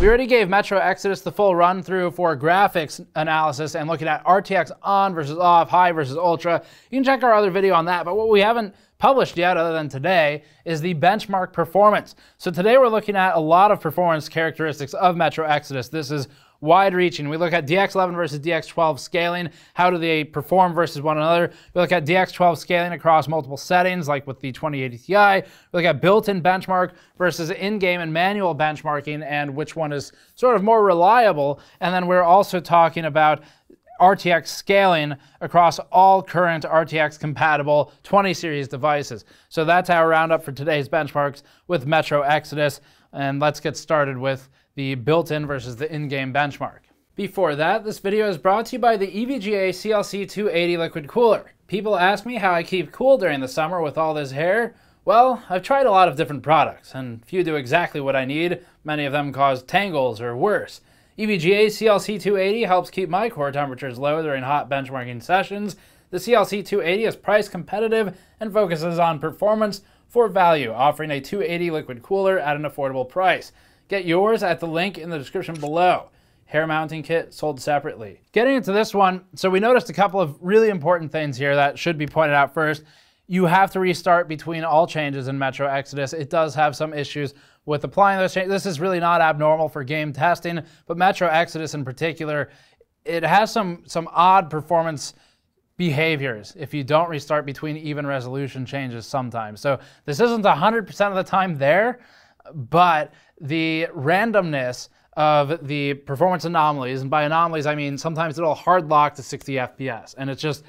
We already gave Metro Exodus the full run through for graphics analysis and looking at RTX on versus off, high versus ultra. You can check our other video on that, but what we haven't published yet other than today is the benchmark performance. So today we're looking at a lot of performance characteristics of Metro Exodus. This is wide-reaching. We look at DX11 versus DX12 scaling. How do they perform versus one another? We look at DX12 scaling across multiple settings, like with the 2080 Ti. We look at built-in benchmark versus in-game and manual benchmarking, and which one is sort of more reliable. And then we're also talking about RTX scaling across all current RTX-compatible 20 series devices. So that's our roundup for today's benchmarks with Metro Exodus. And let's get started with the built-in versus the in-game benchmark. Before that, this video is brought to you by the EVGA CLC280 liquid cooler. People ask me how I keep cool during the summer with all this hair. Well, I've tried a lot of different products, and few do exactly what I need. Many of them cause tangles or worse. EVGA CLC280 helps keep my core temperatures low during hot benchmarking sessions. The CLC280 is price competitive and focuses on performance for value, offering a 280 liquid cooler at an affordable price. Get yours at the link in the description below. Hair mounting kit sold separately. Getting into this one, so we noticed a couple of really important things here that should be pointed out first. You have to restart between all changes in Metro Exodus. It does have some issues with applying those changes. This is really not abnormal for game testing, but Metro Exodus in particular, it has some odd performance behaviors if you don't restart between even resolution changes sometimes. So this isn't 100% of the time there, but the randomness of the performance anomalies, and by anomalies I mean sometimes it'll hard lock to 60 FPS, and it's just,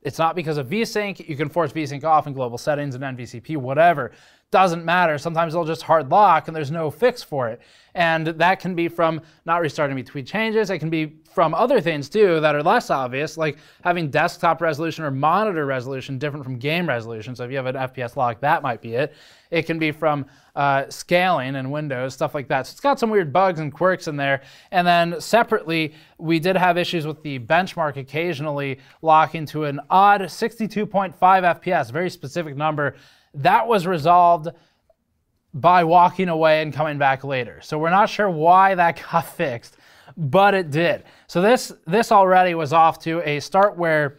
it's not because of VSync. You can force VSync off in global settings and NVCP, whatever. Doesn't matter. Sometimes it'll just hard lock and there's no fix for it. And that can be from not restarting between changes. It can be from other things too that are less obvious, like having desktop resolution or monitor resolution different from game resolution. So if you have an FPS lock, that might be it. It can be from scaling in Windows, stuff like that. So it's got some weird bugs and quirks in there. And then separately, we did have issues with the benchmark occasionally locking to an odd 62.5 FPS, very specific number. That was resolved by walking away and coming back later. So we're not sure why that got fixed, but it did. So this already was off to a start where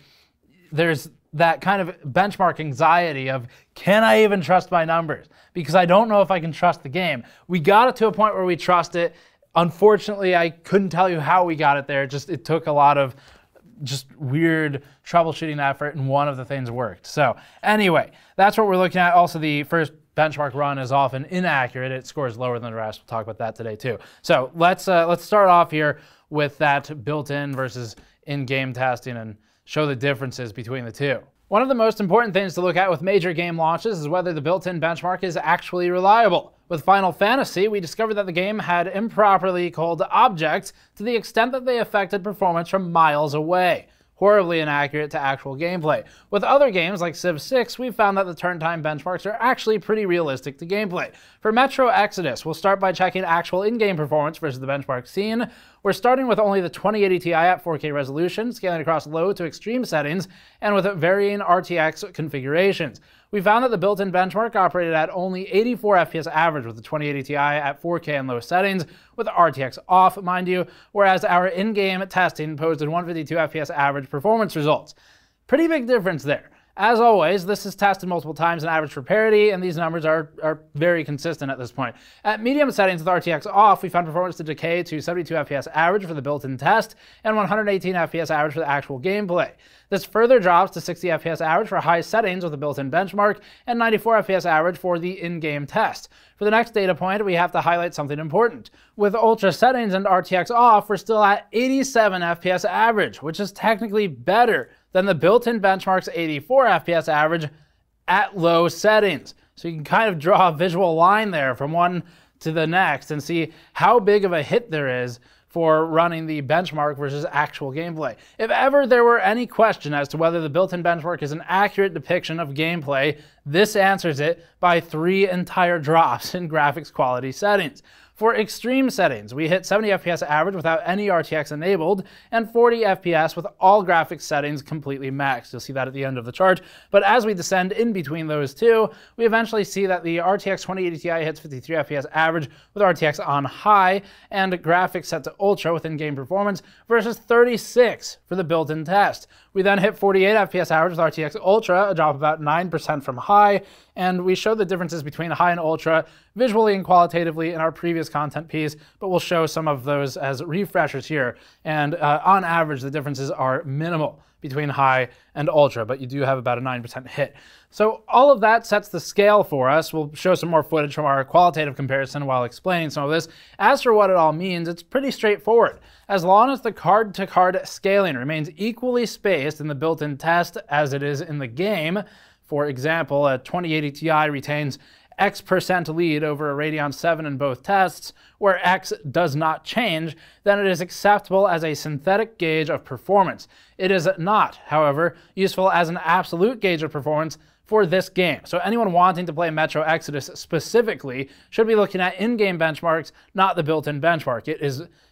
there's that kind of benchmark anxiety of, can I even trust my numbers? Because I don't know if I can trust the game. We got it to a point where we trust it. Unfortunately, I couldn't tell you how we got it there. It took a lot of just weird troubleshooting effort, and one of the things worked. So anyway, that's what we're looking at. Also, the first benchmark run is often inaccurate. It scores lower than the rest. We'll talk about that today too. So let's start off here with that built-in versus in-game testing and show the differences between the two. One of the most important things to look at with major game launches is whether the built-in benchmark is actually reliable. With Final Fantasy, we discovered that the game had improperly called objects to the extent that they affected performance from miles away, horribly inaccurate to actual gameplay. With other games like Civ 6, we found that the turn time benchmarks are actually pretty realistic to gameplay. For Metro Exodus, we'll start by checking actual in-game performance versus the benchmark seen. We're starting with only the 2080 Ti at 4K resolution, scaling across low to extreme settings, and with varying RTX configurations. We found that the built-in benchmark operated at only 84 FPS average with the 2080 Ti at 4K and low settings, with RTX off, mind you, whereas our in-game testing posted 152 FPS average performance results. Pretty big difference there. As always, this is tested multiple times and averaged for parity, and these numbers are very consistent at this point. At medium settings with RTX off, we found performance to decay to 72 FPS average for the built-in test and 118 FPS average for the actual gameplay. This further drops to 60 FPS average for high settings with the built-in benchmark and 94 FPS average for the in-game test. For the next data point, we have to highlight something important. With ultra settings and RTX off, we're still at 87 FPS average, which is technically better than the built-in benchmark's 84 FPS average at low settings. So you can kind of draw a visual line there from one to the next and see how big of a hit there is for running the benchmark versus actual gameplay. If ever there were any question as to whether the built-in benchmark is an accurate depiction of gameplay, this answers it by 3 entire drops in graphics quality settings. For extreme settings, we hit 70 FPS average without any RTX enabled, and 40 FPS with all graphics settings completely maxed. You'll see that at the end of the chart. But as we descend in between those two, we eventually see that the RTX 2080 Ti hits 53 FPS average with RTX on high, and graphics set to ultra with in-game performance versus 36 for the built-in test. We then hit 48 FPS average with RTX Ultra, a drop about 9% from high, and we showed the differences between high and ultra visually and qualitatively in our previous content piece, but we'll show some of those as refreshers here. And on average, the differences are minimal between high and ultra, but you do have about a 9% hit. So all of that sets the scale for us. We'll show some more footage from our qualitative comparison while explaining some of this. As for what it all means, it's pretty straightforward. As long as the card-to-card scaling remains equally spaced in the built-in test as it is in the game, for example, a 2080 Ti retains X% lead over a Radeon 7 in both tests, where X does not change, then it is acceptable as a synthetic gauge of performance. It is not, however, useful as an absolute gauge of performance for this game. So anyone wanting to play Metro Exodus specifically should be looking at in-game benchmarks, not the built-in benchmark.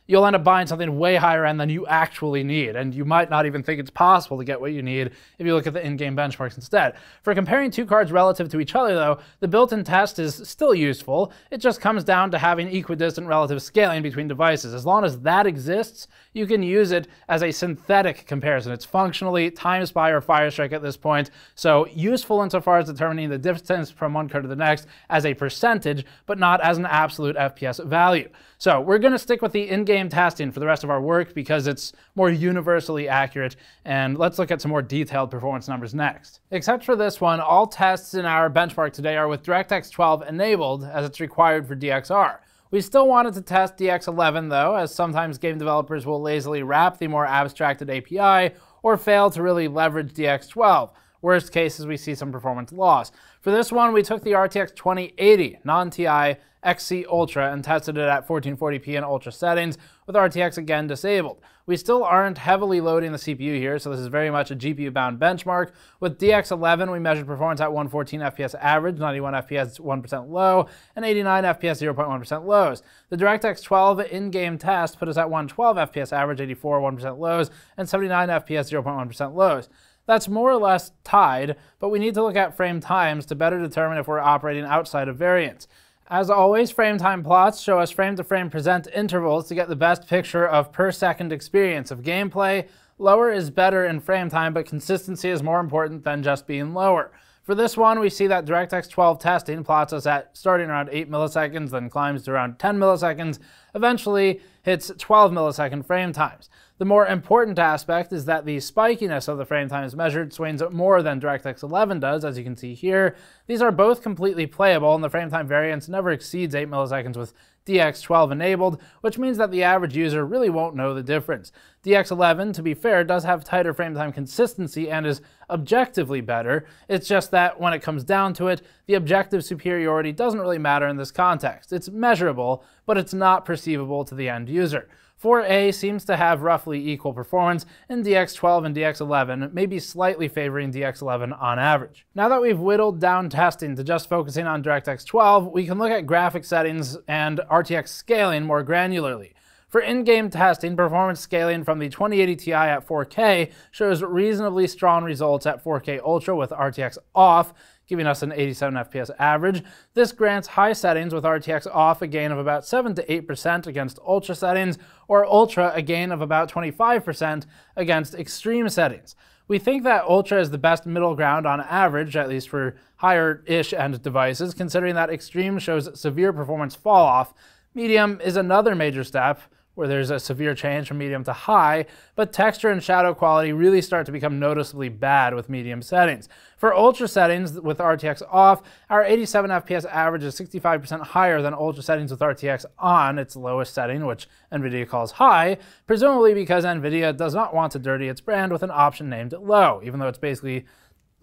You'll end up buying something way higher end than you actually need, and you might not even think it's possible to get what you need if you look at the in-game benchmarks instead. For comparing two cards relative to each other, though, the built-in test is still useful. It just comes down to having equidistant relative scaling between devices. As long as that exists, you can use it as a synthetic comparison. It's functionally Time Spy or Firestrike at this point, so useful insofar as determining the distance from one card to the next as a percentage, but not as an absolute FPS value. So we're going to stick with the in-game testing for the rest of our work because it's more universally accurate, and let's look at some more detailed performance numbers next. Except for this one, all tests in our benchmark today are with DirectX 12 enabled as it's required for DXR. We still wanted to test DX11 though, as sometimes game developers will lazily wrap the more abstracted API or fail to really leverage DX12. Worst case is we see some performance loss. For this one, we took the RTX 2080 non-TI XC Ultra and tested it at 1440p in ultra settings with RTX again disabled. We still aren't heavily loading the CPU here, so this is very much a GPU-bound benchmark. With DX11, we measured performance at 114 FPS average, 91 FPS 1% low, and 89 FPS 0.1% lows. The DirectX 12 in-game test put us at 112 FPS average, 84 1% lows, and 79 FPS 0.1% lows. That's more or less tied, but we need to look at frame times to better determine if we're operating outside of variance. As always, frame time plots show us frame-to-frame percent intervals to get the best picture of per-second experience of gameplay. Lower is better in frame time, but consistency is more important than just being lower. For this one, we see that DirectX 12 testing plots us at starting around 8 milliseconds, then climbs to around 10 milliseconds, eventually hits 12 millisecond frame times. The more important aspect is that the spikiness of the frame times measured swings more than DirectX 11 does, as you can see here. These are both completely playable, and the frame time variance never exceeds 8 milliseconds with DX12 enabled, which means that the average user really won't know the difference. DX11, to be fair, does have tighter frame time consistency and is objectively better. It's just that when it comes down to it, the objective superiority doesn't really matter in this context. It's measurable, but it's not perceivable to the end user. 4A seems to have roughly equal performance in DX12 and DX11, maybe slightly favoring DX11 on average. Now that we've whittled down testing to just focusing on DirectX 12, we can look at graphic settings and RTX scaling more granularly. For in-game testing, performance scaling from the 2080 Ti at 4K shows reasonably strong results at 4K Ultra with RTX off, giving us an 87 FPS average. This grants high settings with RTX off a gain of about 7 to 8% against ultra settings, or ultra a gain of about 25% against extreme settings. We think that ultra is the best middle ground on average, at least for higher-ish end devices, considering that extreme shows severe performance fall-off. Medium is another major step, where there's a severe change from medium to high, but texture and shadow quality really start to become noticeably bad with medium settings. For ultra settings with RTX off, our 87 FPS average is 65% higher than ultra settings with RTX on, its lowest setting, which NVIDIA calls high, presumably because NVIDIA does not want to dirty its brand with an option named low, even though it's basically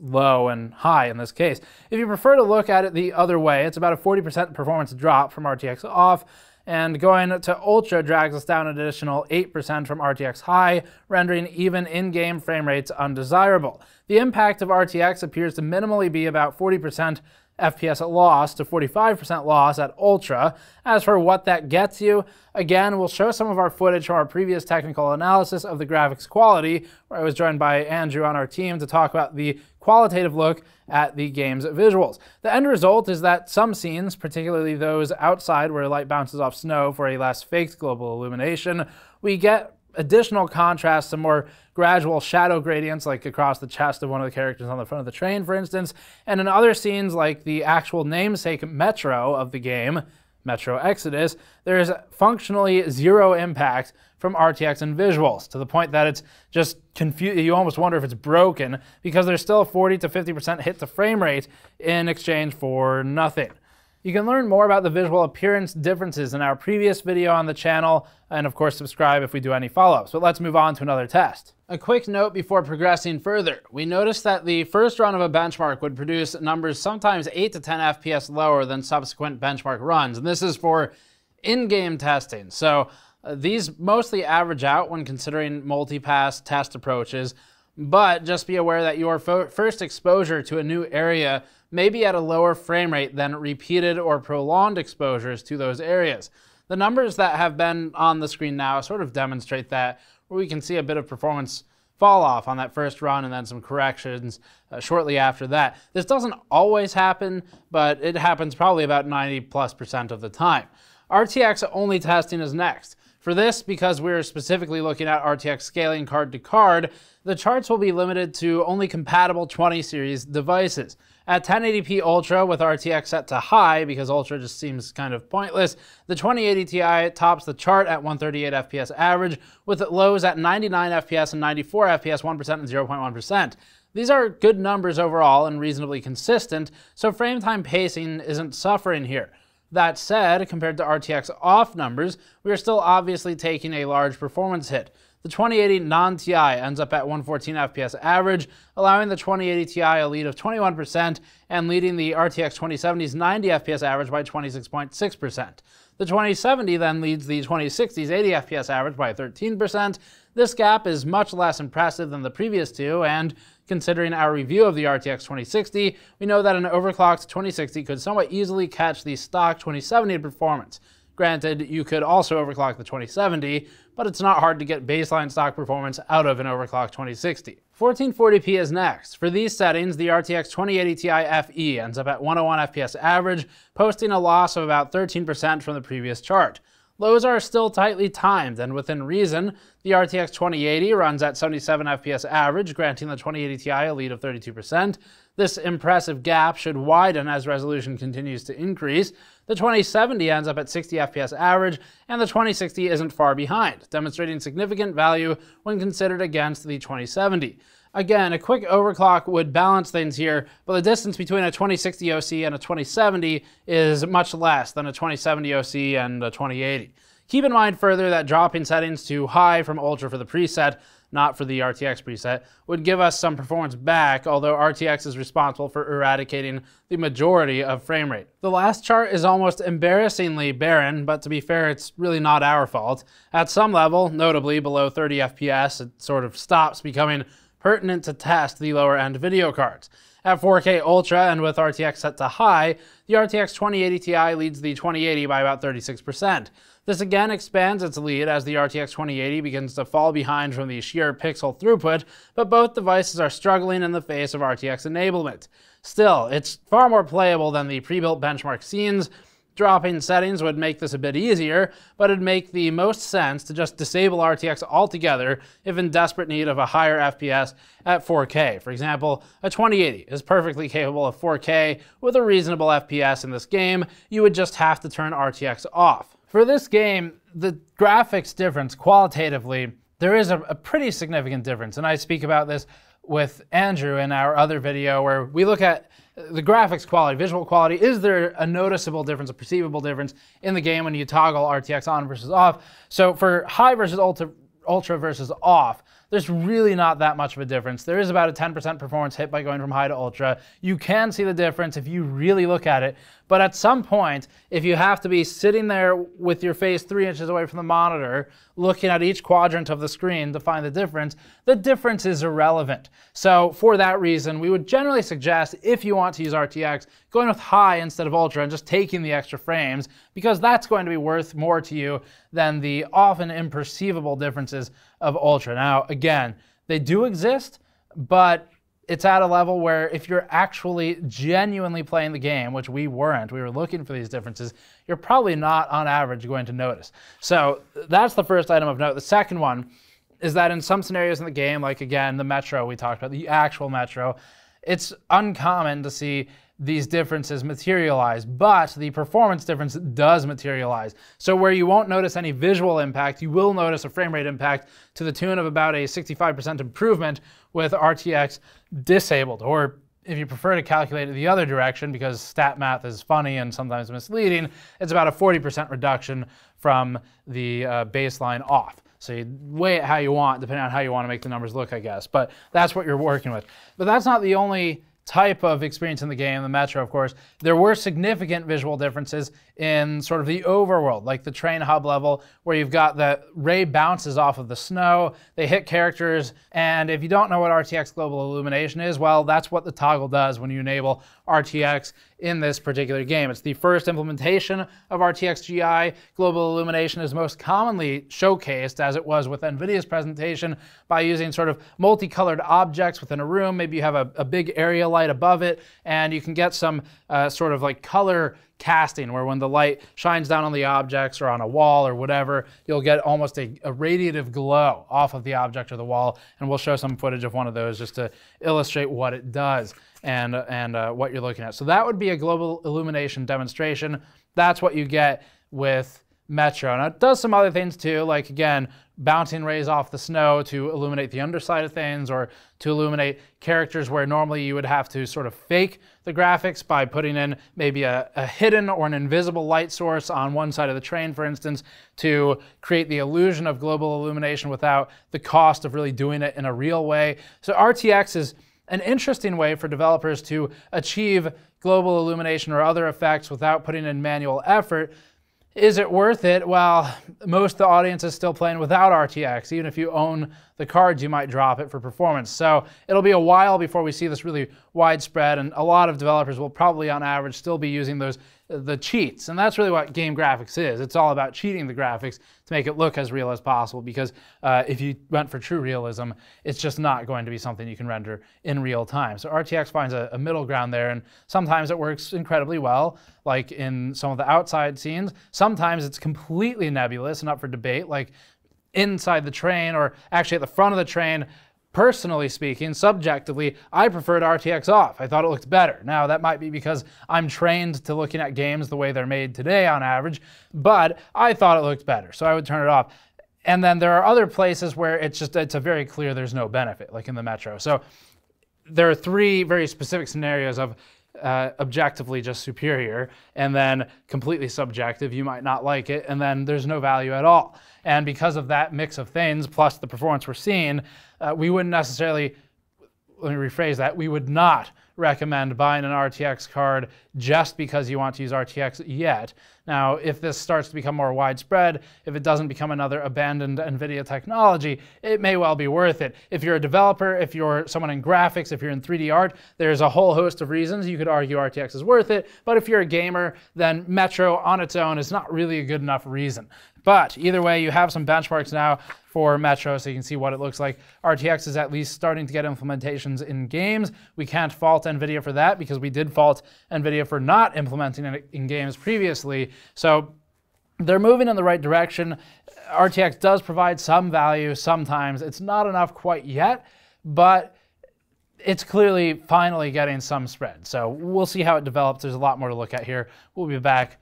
low and high in this case. If you prefer to look at it the other way, it's about a 40% performance drop from RTX off, and going to Ultra drags us down an additional 8% from RTX High, rendering even in-game frame rates undesirable. The impact of RTX appears to minimally be about 40% FPS at loss to 45% loss at Ultra. As for what that gets you, again, we'll show some of our footage from our previous technical analysis of the graphics quality, where I was joined by Andrew on our team to talk about the qualitative look at the game's visuals. The end result is that some scenes, particularly those outside where light bounces off snow for a less faked global illumination, we get additional contrast, some more gradual shadow gradients, like across the chest of one of the characters on the front of the train, for instance. And in other scenes, like the actual namesake Metro of the game, Metro Exodus, there is functionally zero impact from RTX and visuals, to the point that it's just confusing. You almost wonder if it's broken, because there's still a 40 to 50% hit to frame rate in exchange for nothing. You can learn more about the visual appearance differences in our previous video on the channel, and of course subscribe if we do any follow-ups, but let's move on to another test. A quick note before progressing further. We noticed that the first run of a benchmark would produce numbers sometimes 8 to 10 FPS lower than subsequent benchmark runs, and this is for in-game testing. So these mostly average out when considering multi-pass test approaches, but just be aware that your first exposure to a new area may be at a lower frame rate than repeated or prolonged exposures to those areas. The numbers that have been on the screen now sort of demonstrate that, where we can see a bit of performance fall off on that first run and then some corrections shortly after that. This doesn't always happen, but it happens probably about 90+% of the time. RTX only testing is next. For this, because we're specifically looking at RTX scaling card to card, the charts will be limited to only compatible 20 series devices. At 1080p Ultra with RTX set to high, because Ultra just seems kind of pointless, the 2080 Ti tops the chart at 138 FPS average, with lows at 99 FPS and 94 FPS, 1% and 0.1%. These are good numbers overall and reasonably consistent, so frame time pacing isn't suffering here. That said, compared to RTX off numbers, we are still obviously taking a large performance hit. The 2080 non-Ti ends up at 114 FPS average, allowing the 2080 Ti a lead of 21% and leading the RTX 2070's 90 FPS average by 26.6%. The 2070 then leads the 2060's 80 FPS average by 13%. This gap is much less impressive than the previous two, and considering our review of the RTX 2060, we know that an overclocked 2060 could somewhat easily catch the stock 2070 performance. Granted, you could also overclock the 2070, but it's not hard to get baseline stock performance out of an overclocked 2060. 1440p is next. For these settings, the RTX 2080 Ti FE ends up at 101 FPS average, posting a loss of about 13% from the previous chart. Lows are still tightly timed, and within reason. The RTX 2080 runs at 77 FPS average, granting the 2080 Ti a lead of 32%. This impressive gap should widen as resolution continues to increase. The 2070 ends up at 60 FPS average, and the 2060 isn't far behind, demonstrating significant value when considered against the 2070. Again, a quick overclock would balance things here, but the distance between a 2060 OC and a 2070 is much less than a 2070 OC and a 2080. Keep in mind further that dropping settings to high from Ultra for the preset, not for the RTX preset, would give us some performance back, although RTX is responsible for eradicating the majority of frame rate. The last chart is almost embarrassingly barren, but to be fair, it's really not our fault. At some level, notably below 30 FPS, it sort of stops becoming pertinent to test the lower-end video cards. At 4K Ultra and with RTX set to high, the RTX 2080 Ti leads the 2080 by about 36%. This again expands its lead as the RTX 2080 begins to fall behind from the sheer pixel throughput, but both devices are struggling in the face of RTX enablement. Still, it's far more playable than the pre-built benchmark scenes. Dropping settings would make this a bit easier, but it'd make the most sense to just disable RTX altogether if in desperate need of a higher FPS at 4K. For example, a 2080 is perfectly capable of 4K with a reasonable FPS in this game. You would just have to turn RTX off. For this game, the graphics difference qualitatively, there is a pretty significant difference, and I speak about this with Andrew in our other video where we look at the graphics quality, visual quality. Is there a noticeable difference, a perceivable difference in the game when you toggle RTX on versus off? So for high versus ultra versus off, there's really not that much of a difference. There is about a 10% performance hit by going from high to ultra. You can see the difference if you really look at it, but at some point, if you have to be sitting there with your face 3 inches away from the monitor, looking at each quadrant of the screen to find the difference is irrelevant. So for that reason, we would generally suggest, if you want to use RTX, going with high instead of ultra and just taking the extra frames, because that's going to be worth more to you than the often imperceivable differences of ultra. Now, again, they do exist, but it's at a level where if you're actually genuinely playing the game, which we weren't, we were looking for these differences, you're probably not on average going to notice. So that's the first item of note. The second one is that in some scenarios in the game, like again, the Metro we talked about, the actual Metro, it's uncommon to see these differences materialize, but the performance difference does materialize. So where you won't notice any visual impact, you will notice a frame rate impact to the tune of about a 65% improvement with RTX disabled, or if you prefer to calculate it the other direction, because stat math is funny and sometimes misleading, it's about a 40% reduction from the baseline off. So you weigh it how you want, depending on how you want to make the numbers look, I guess, but that's what you're working with. But that's not the only type of experience in the game, the Metro, of course. There were significant visual differences in sort of the overworld, like the train hub level, where you've got the ray bounces off of the snow, they hit characters, and if you don't know what RTX Global Illumination is, well, that's what the toggle does when you enable RTX in this particular game. It's the first implementation of RTXGI. Global Illumination is most commonly showcased, as it was with NVIDIA's presentation, by using sort of multicolored objects within a room. Maybe you have a big area light above it, and you can get some sort of like color casting, where when the light shines down on the objects or on a wall or whatever, you'll get almost a radiative glow off of the object or the wall, and we'll show some footage of one of those just to illustrate what it does and what you're looking at. So that would be a Global Illumination demonstration. That's what you get with Metro. Now, it does some other things too, like again, bouncing rays off the snow to illuminate the underside of things, or to illuminate characters where normally you would have to sort of fake the graphics by putting in maybe a hidden or an invisible light source on one side of the train, for instance, to create the illusion of global illumination without the cost of really doing it in a real way. So RTX is an interesting way for developers to achieve global illumination or other effects without putting in manual effort. Is it worth it? Well, most of the audience is still playing without RTX. Even if you own the cards, you might drop it for performance. So it'll be a while before we see this really widespread, and a lot of developers will probably on average still be using the cheats. And that's really what game graphics is. It's all about cheating the graphics to make it look as real as possible, because if you went for true realism, it's just not going to be something you can render in real time. So RTX finds a middle ground there, and sometimes it works incredibly well, like in some of the outside scenes. Sometimes it's completely nebulous and up for debate, like inside the train, or actually at the front of the train. Personally speaking, subjectively, I preferred RTX off. I thought it looked better. Now, that might be because I'm trained to looking at games the way they're made today on average, but I thought it looked better, so I would turn it off. And then there are other places where it's a very clear there's no benefit, like in the Metro. So there are three very specific scenarios of objectively just superior, and then completely subjective, you might not like it, and then there's no value at all. And because of that mix of things, plus the performance we're seeing, we wouldn't necessarily, let me rephrase that, we would not recommend buying an RTX card just because you want to use RTX yet. Now, if this starts to become more widespread, if it doesn't become another abandoned NVIDIA technology, it may well be worth it. If you're a developer, if you're someone in graphics, if you're in 3D art, there's a whole host of reasons you could argue RTX is worth it, but if you're a gamer, then Metro on its own is not really a good enough reason. But either way, you have some benchmarks now for Metro, so you can see what it looks like. RTX is at least starting to get implementations in games. We can't fault NVIDIA for that, because we did fault NVIDIA for not implementing it in games previously. So they're moving in the right direction. RTX does provide some value sometimes. It's not enough quite yet, but it's clearly finally getting some spread. So we'll see how it develops. There's a lot more to look at here. We'll be back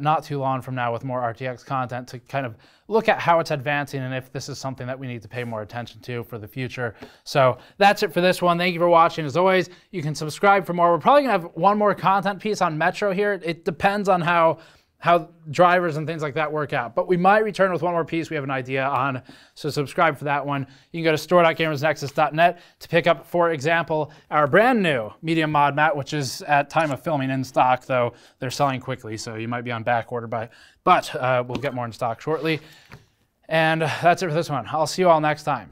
not too long from now with more RTX content to kind of look at how it's advancing and if this is something that we need to pay more attention to for the future. So that's it for this one. Thank you for watching. As always, you can subscribe for more. We're probably gonna have one more content piece on Metro here. It depends on how how drivers and things like that work out. But we might return with one more piece we have an idea on, so subscribe for that one. You can go to store.gamersnexus.net to pick up, for example, our brand new medium mod mat, which is at time of filming in stock, though they're selling quickly, so you might be on back order, but we'll get more in stock shortly. And that's it for this one. I'll see you all next time.